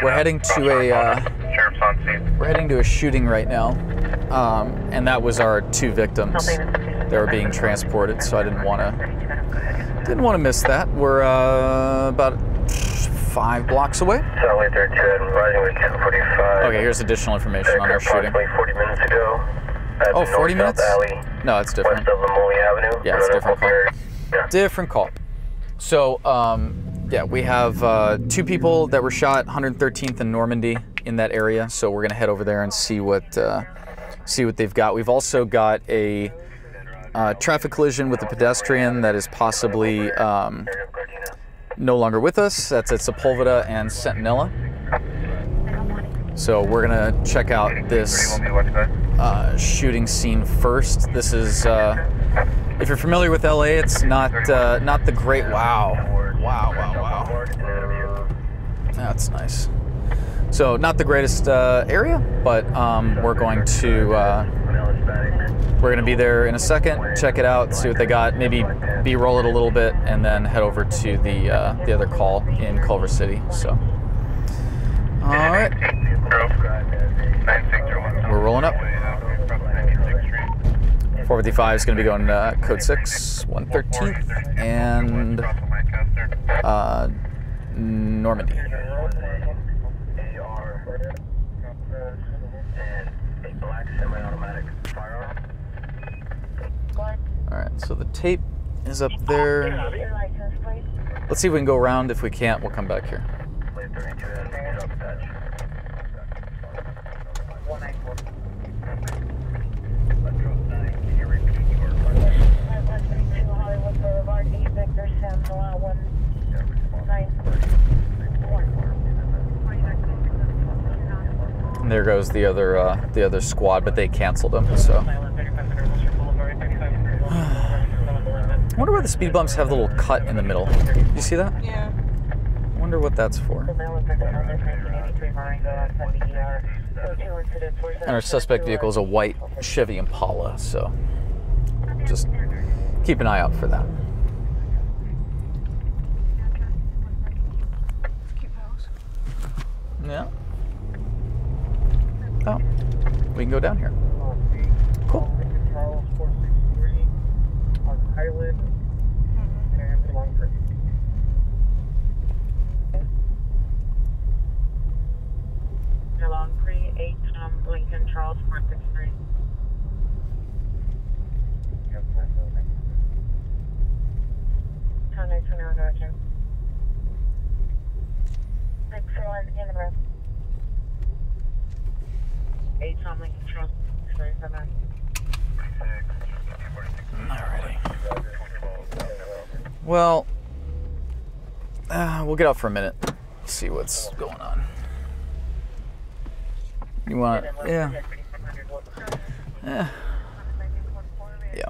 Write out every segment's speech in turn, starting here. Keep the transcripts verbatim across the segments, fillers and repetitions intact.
We're heading to a uh, we're heading to a shooting right now, um, and that was our two victims that were being transported. So I didn't want to didn't want to miss that. We're uh, about five blocks away. Okay, here's additional information on our shooting. Oh, forty minutes? No, it's different. Yeah, it's a different call. Different call. So. Um, Yeah, we have uh, two people that were shot, one hundred thirteenth and Normandy in that area. So we're gonna head over there and see what uh, see what they've got. We've also got a uh, traffic collision with a pedestrian that is possibly um, no longer with us. That's at Sepulveda and Centinela. So we're gonna check out this uh, shooting scene first. This is, uh, if you're familiar with L A, it's not uh, not the great. Wow. Wow, wow, wow. That's nice. So, not the greatest uh, area, but um, we're going to, uh, we're going to be there in a second, check it out, see what they got, maybe B-roll it a little bit, and then head over to the uh, the other call in Culver City. So, all right. We're rolling up. four fifty-five is going to be going uh, code six, one thirteenth, and uh, Normandy. All right, so the tape is up there. Let's see if we can go around. If we can't, we'll come back here. And there goes the other uh, the other squad, but they canceled them. So, I wonder why the speed bumps have the little cut in the middle. You see that? Yeah. I wonder what that's for. And our suspect vehicle is a white Chevy Impala, so just keep an eye out for that. Yeah. Oh, we can go down here. Cool. Well, uh, we'll get out for a minute, see what's going on. You want, yeah. Yeah. Yeah.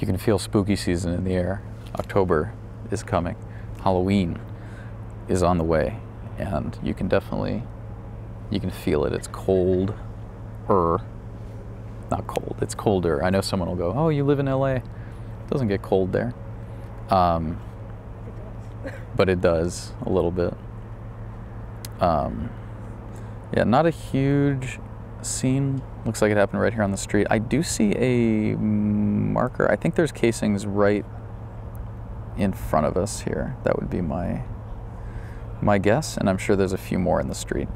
You can feel spooky season in the air. October is coming. Halloween is on the way, and you can definitely, you can feel it. It's cold, er, not cold, it's colder. I know someone will go, oh, you live in L A. It doesn't get cold there. Um, but it does a little bit. Um, yeah, not a huge scene. Looks like it happened right here on the street. I do see a marker. I think there's casings right in front of us here. That would be my my guess, and I'm sure there's a few more in the street.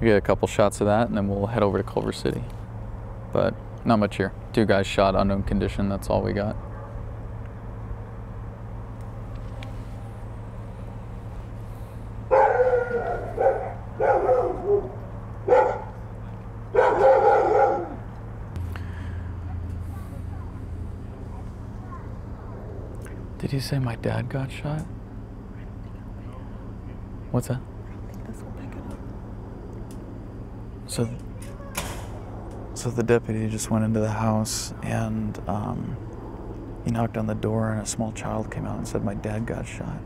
We get a couple shots of that, and then we'll head over to Culver City. But not much here. Two guys shot, unknown condition. That's all we got. Did he say my dad got shot? What's that? I think this will pick it up. So, so the deputy just went into the house and um, he knocked on the door, and a small child came out and said, my dad got shot.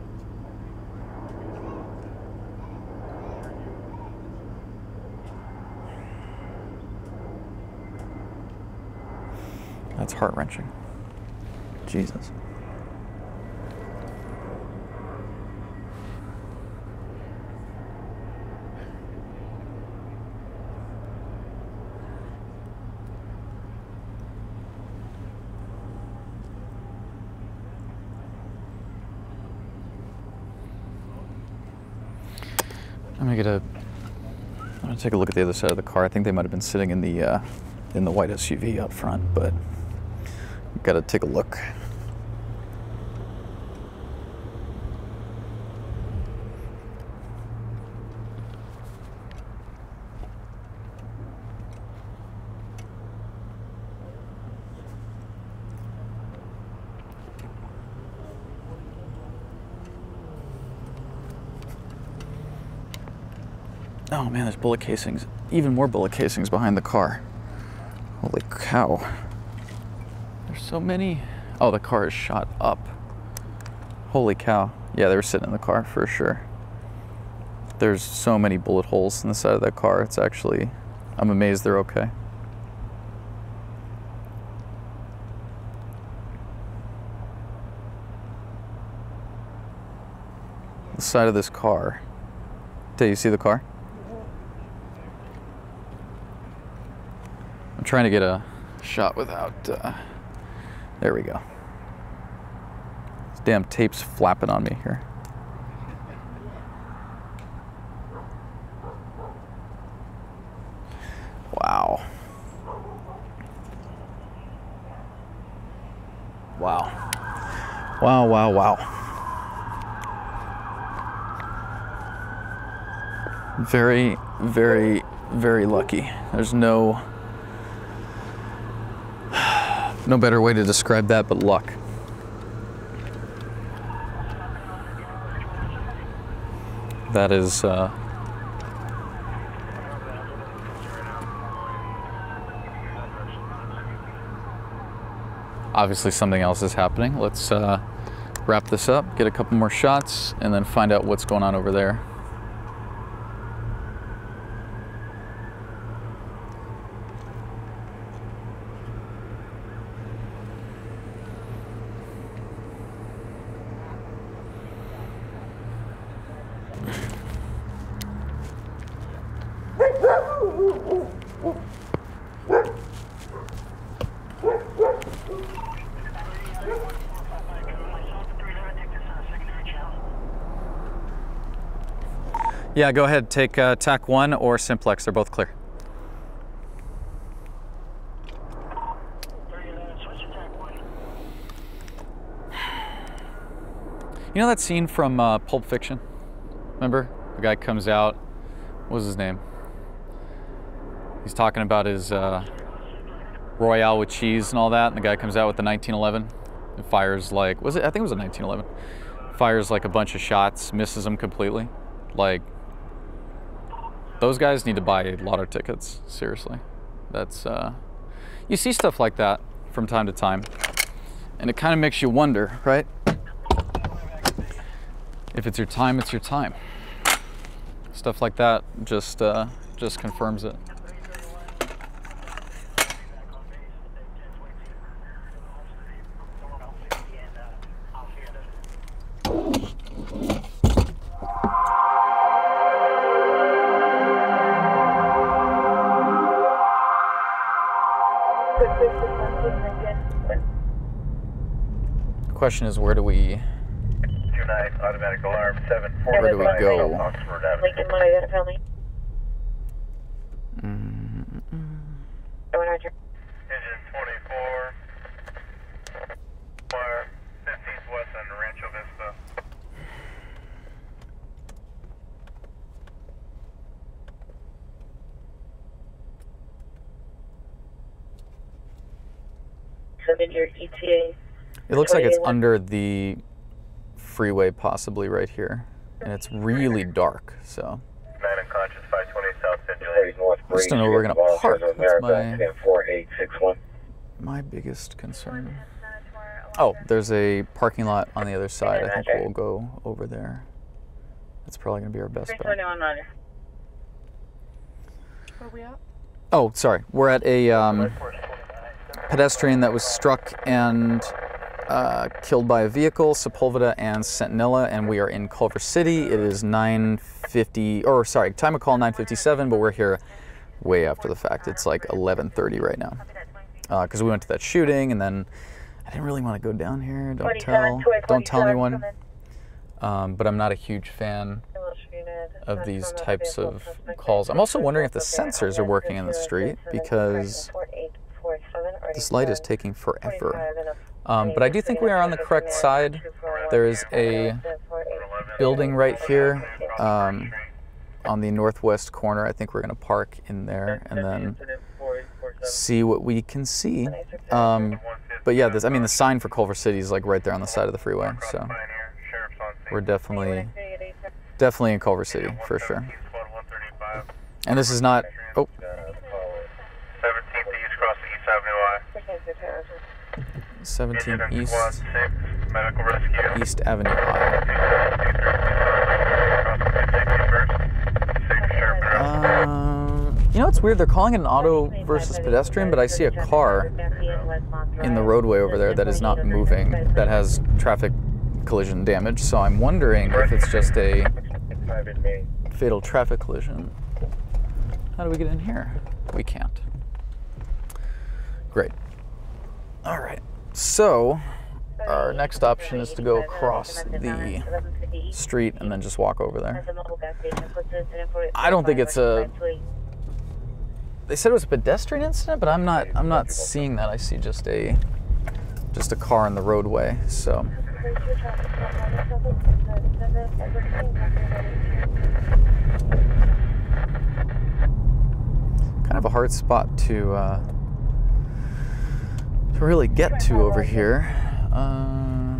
That's heart-wrenching. Jesus. I'm gonna get a. I'm gonna take a look at the other side of the car. I think they might have been sitting in the uh, in the white S U V up front, but gotta take a look. Oh man, there's bullet casings. Even more bullet casings behind the car. Holy cow. There's so many. Oh, the car is shot up. Holy cow. Yeah, they were sitting in the car for sure. There's so many bullet holes in the side of that car. It's actually, I'm amazed they're okay. The side of this car. Do you see the car? I'm trying to get a shot without, uh, there we go. This damn tape's flapping on me here. Wow. Wow. Wow, wow, wow. Very, very, very lucky. There's no... No better way to describe that but luck. That is, uh, obviously something else is happening. Let's uh, wrap this up, get a couple more shots, and then find out what's going on over there. Yeah, go ahead, take uh, TAC one or Simplex, they're both clear. You know that scene from uh, Pulp Fiction? Remember? The guy comes out, what was his name? He's talking about his uh, Royale with cheese and all that, and the guy comes out with the nineteen eleven and fires like, was it? I think it was a nineteen eleven. Fires like a bunch of shots, misses them completely. Like, those guys need to buy lotto tickets, seriously. That's, uh, you see stuff like that from time to time, and it kind of makes you wonder, right? If it's your time, it's your time. Stuff like that just uh, just confirms it. Question is, where do we? Tonight, automatic alarm seven four. Where do we go? Oxford Avenue. Engine twenty-four, fire fifteenth West and Rancho Vista. So did your E T A? It looks like it's under the freeway, possibly right here, and it's really dark. So. Man unconscious, five twenty South Centinela. I just don't know where we're gonna park. That's my my biggest concern. Oh, there's a parking lot on the other side. I think we'll go over there. That's probably gonna be our best bet. Where we at? Oh, sorry. We're at a um, pedestrian that was struck and. Uh, killed by a vehicle, Sepulveda and Centinela, and we are in Culver City. It is nine fifty, or sorry, time of call nine fifty-seven, but we're here way after the fact. It's like eleven thirty right now, because uh, we went to that shooting, and then I didn't really want to go down here. Don't tell, don't tell anyone. Um, but I'm not a huge fan of these types of calls. I'm also wondering if the sensors are working in the street, because this light is taking forever. Um, but I do think we are on the correct side. There is a building right here um, on the northwest corner. I think we're going to park in there and then see what we can see. Um, but yeah, this, I mean, the sign for Culver City is like right there on the side of the freeway. So we're definitely, definitely in Culver City for sure. And this is not. Oh. seventeen East, East Avenue uh, You know, it's weird, they're calling it an auto versus pedestrian, but I see a car in the roadway over there that is not moving, that has traffic collision damage, so I'm wondering if it's just a fatal traffic collision. How do we get in here? We can't. Great. All right. So, our next option is to go across the street and then just walk over there. I don't think it's a. They said it was a pedestrian incident, but I'm not. I'm not seeing that. I see just a, just a car in the roadway. So. Kind of a hard spot to. Uh, really get to over here. Uh,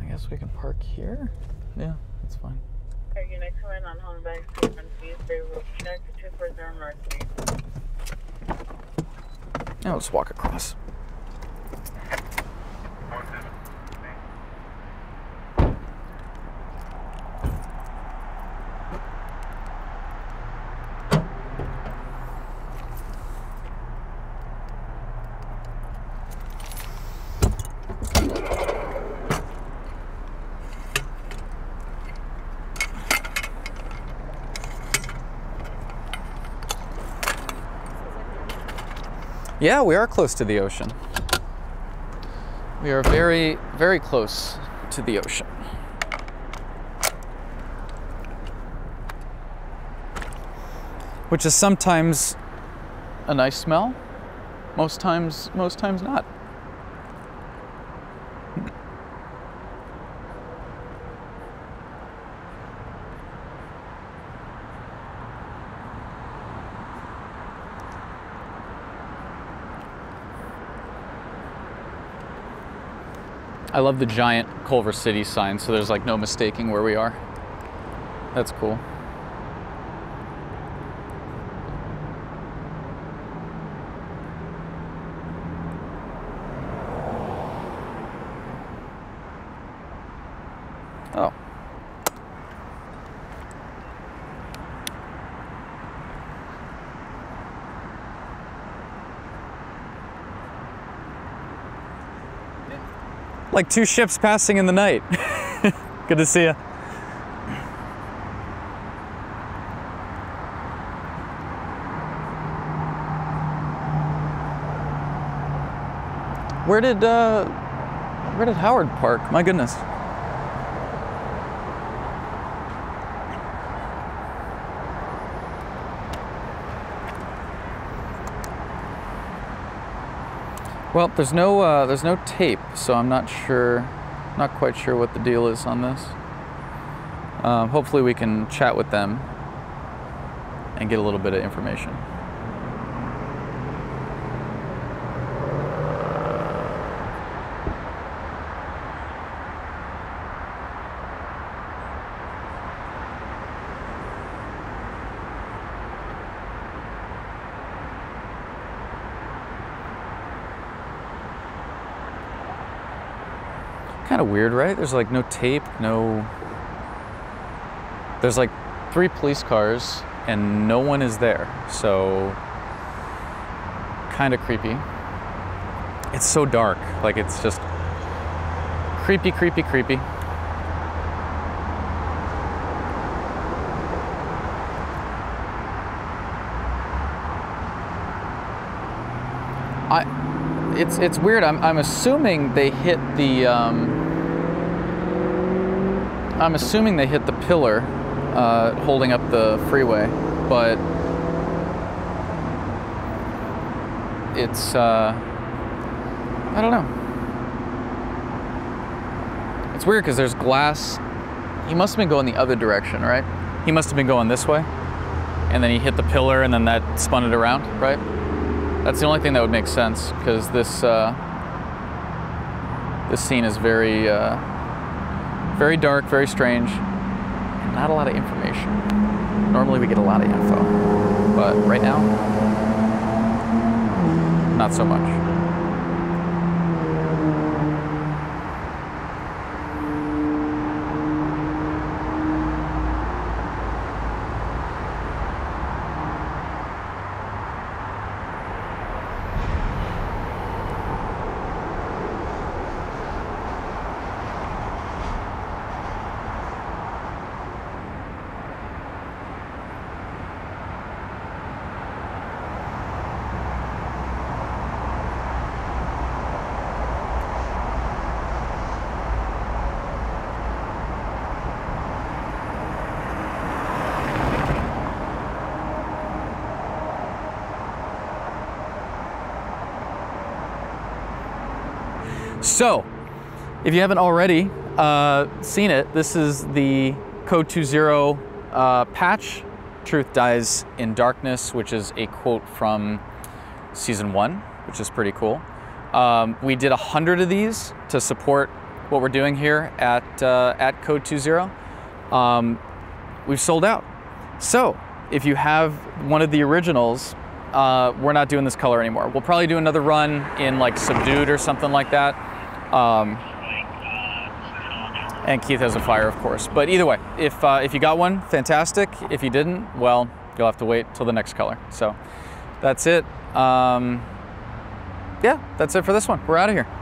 I guess we can park here. Yeah, that's fine. Now let's walk across. Yeah, we are close to the ocean. We are very, very close to the ocean. Which is sometimes a nice smell. Most times, most times not. I love the giant Culver City sign, so there's like no mistaking where we are. That's cool. Oh. Like two ships passing in the night. Good to see you. Where did uh, where did Howard park? My goodness. Well, there's no uh, there's no tape, so I'm not sure, not quite sure what the deal is on this. Um, hopefully, we can chat with them and get a little bit of information. Kind of weird, right? There's like no tape, no... There's like three police cars and no one is there, so kind of creepy. It's so dark, like it's just creepy, creepy, creepy. I, it's it's weird. I'm I'm assuming they hit the. Um, I'm assuming they hit the pillar uh, holding up the freeway, but it's, uh, I don't know. It's weird because there's glass. He must have been going the other direction, right? He must have been going this way, and then he hit the pillar, and then that spun it around, right? That's the only thing that would make sense because this, uh, this scene is very... Uh, Very dark, very strange, and not a lot of information. Normally we get a lot of info, but right now, not so much. So, if you haven't already uh, seen it, this is the Code Two Zero uh, patch, Truth Dies in Darkness, which is a quote from season one, which is pretty cool. Um, we did a hundred of these to support what we're doing here at, uh, at Code Two Zero. Um, we've sold out. So, if you have one of the originals, uh, we're not doing this color anymore. We'll probably do another run in like Subdued or something like that. Um, and Keith has a fire, of course. But either way, if, uh, if you got one, fantastic. If you didn't, well, you'll have to wait till the next color. So that's it. Um, yeah, that's it for this one. We're out of here.